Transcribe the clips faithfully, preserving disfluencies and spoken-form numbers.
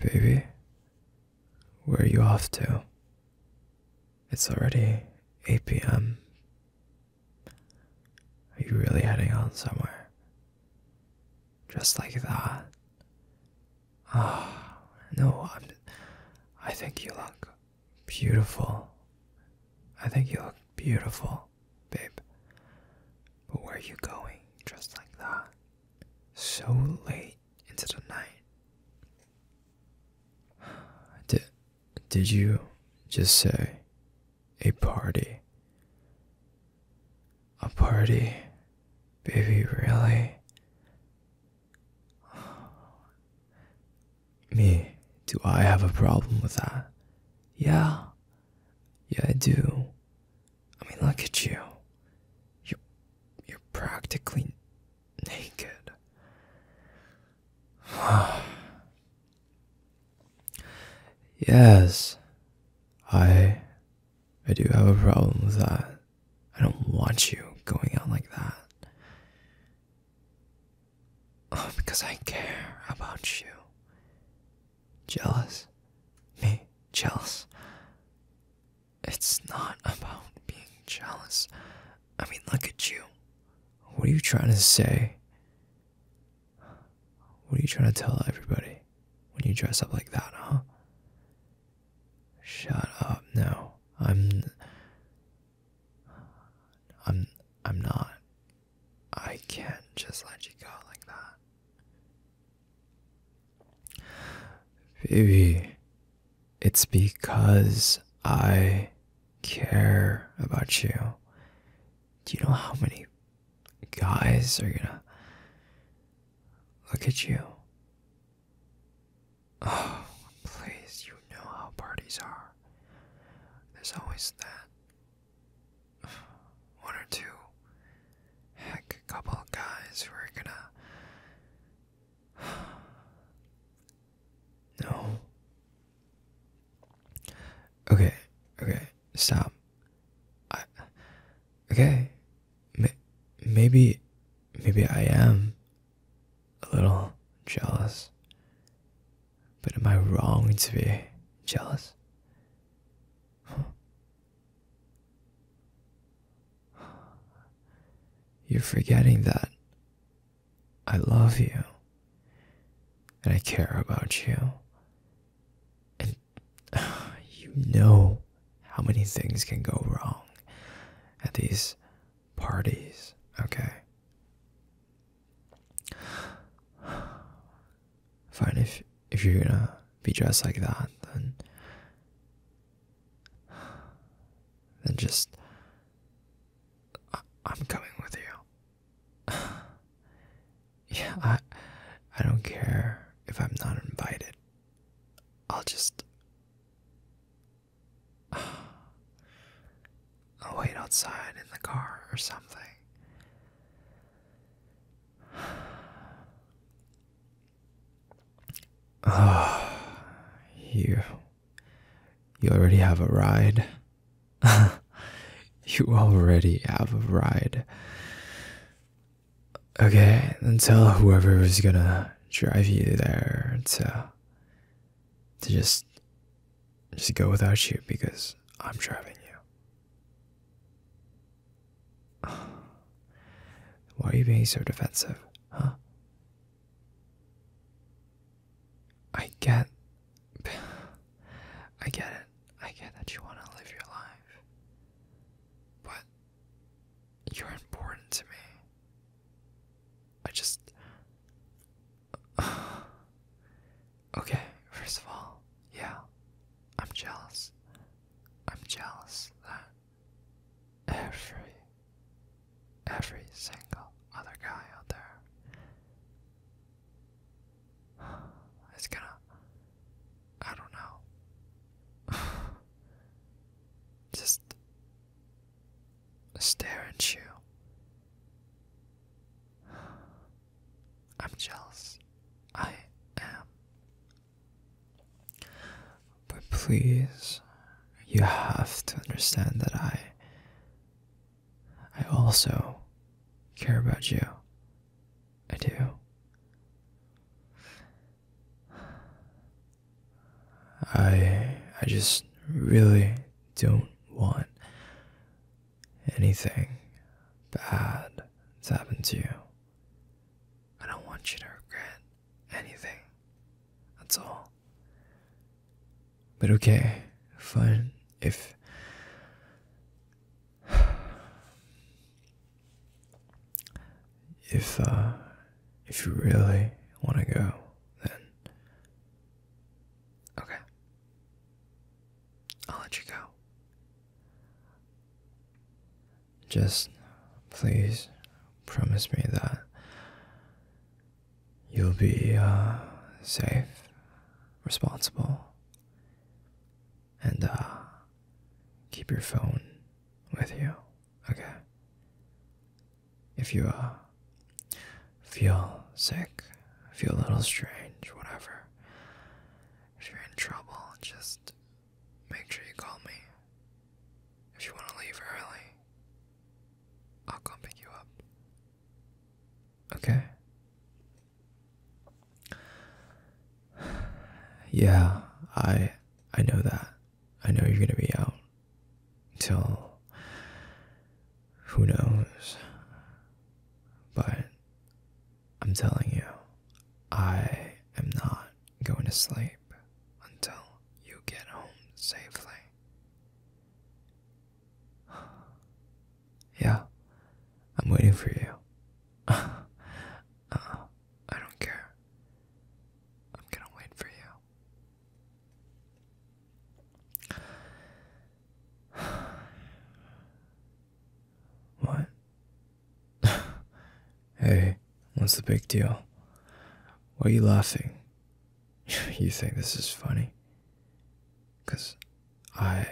Baby, where are you off to? It's already eight p m Are you really heading on somewhere? Just like that? Ah, oh, no, I'm, I think you look beautiful. I think you look beautiful, babe. But where are you going just like that? So late into the night. Did, did you just say a party? A party? Baby, really? Me, do I have a problem with that? Yeah. Yeah, I do. I mean, look at you. You're, you're practically naked. Yes, I, I do have a problem with that. I don't want you going out like that. Oh, because I care about you. Jealous? Me? Jealous? It's not about being jealous. I mean, look at you. What are you trying to say? What are you trying to tell everybody when you dress up like that, huh? Shut up. No, I'm... I'm... I'm not. I can't just let you go like that. Baby, it's because I care about you. Do you know how many guys are gonna look at you? Oh, please, you know how parties are. There's always that one or two, heck, a couple of guys who are gonna... No. Okay, okay, stop. I... Okay, M- maybe, maybe I am a little jealous, but am I wrong to be jealous? Huh? You're forgetting that I love you and I care about you, and uh, you know how many things can go wrong at these parties, okay? Fine, if, if you're gonna be dressed like that, then, then just, I, I'm coming with you. Yeah, I, I don't care if I'm not invited. I'll just, I'll wait outside in the car or something. Oh, you, you already have a ride. You already have a ride. Okay, then tell whoever was gonna drive you there to, to just, just go without you because I'm driving you. Why are you being so defensive, huh? I get, I get it, I get that you want to live your life, but you're important to me. I just, okay, first of all, yeah, I'm jealous, I'm jealous that every, every single other guy out there is gonna, I don't know, just stare at you. I'm jealous. I am. But please, you have to understand that I, I also care about you. I do. I I just really don't want anything bad that's happened to you. I don't want you to regret anything. That's all. But okay, fine. If if uh if you really want to go, then okay, I'll let you go. Just please promise me that you'll be uh safe, responsible, and uh keep your phone with you, okay? If you uh feel sick, feel a little strange, whatever, if you're in trouble, just make sure you call me. If you want to leave early, I'll come pick you up, okay? Yeah, I I know that. I know you're gonna be out till who knows, but I'm telling you, I am not going to sleep until you get home safely. Yeah, I'm waiting for you. uh, I don't care. I'm gonna wait for you. What? Hey. What's the big deal? Why are you laughing? You think this is funny? 'Cause I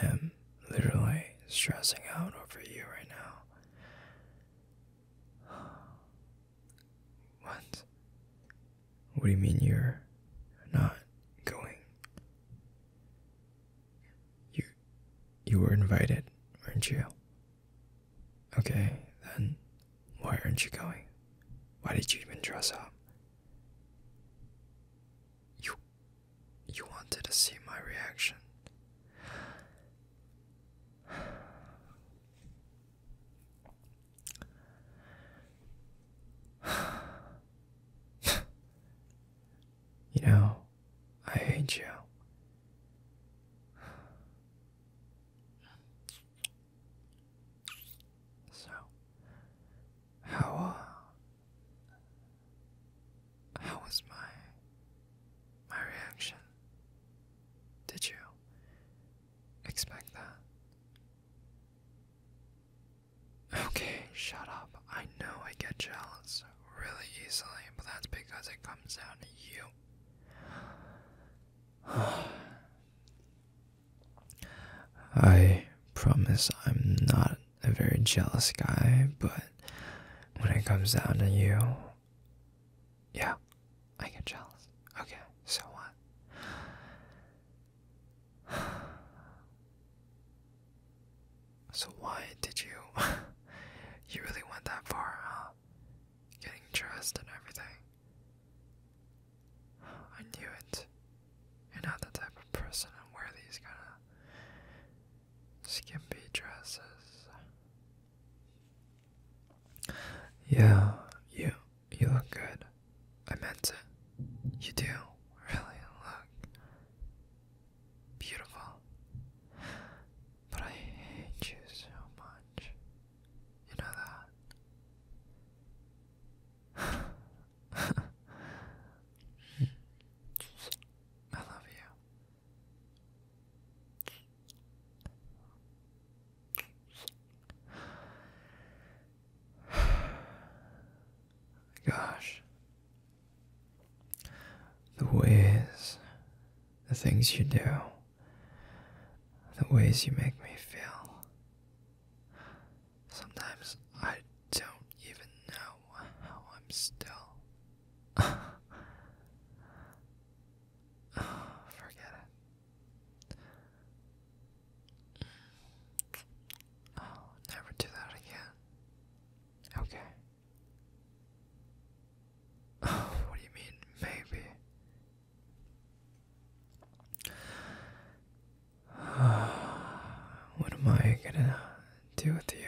am literally stressing out over you right now. What? What do you mean you're not going? You, you were invited, weren't you? Okay, then why aren't you going? Why did you even dress up? You... you wanted to see my reaction. You know, I hate you. So, how, uh... my reaction? Did you expect that? Okay, shut up. I know I get jealous really easily, but that's because it comes down to you. I promise I'm not a very jealous guy, but when it comes down to you, yeah, I get jealous. Okay, so what? So why did you... you really went that far, huh? Getting dressed and everything. I knew it. You're not the type of person to wear these kind of skimpy dresses. Yeah, you, you look good. I meant it. You do really look beautiful, but I hate you so much. You know that? I love you. Gosh. The ways, the things you do, the ways you make me feel. Sometimes I don't even know how I'm still. Oh, forget it. I'll never do that again. Okay. Oh, what do you mean, maybe? do with you.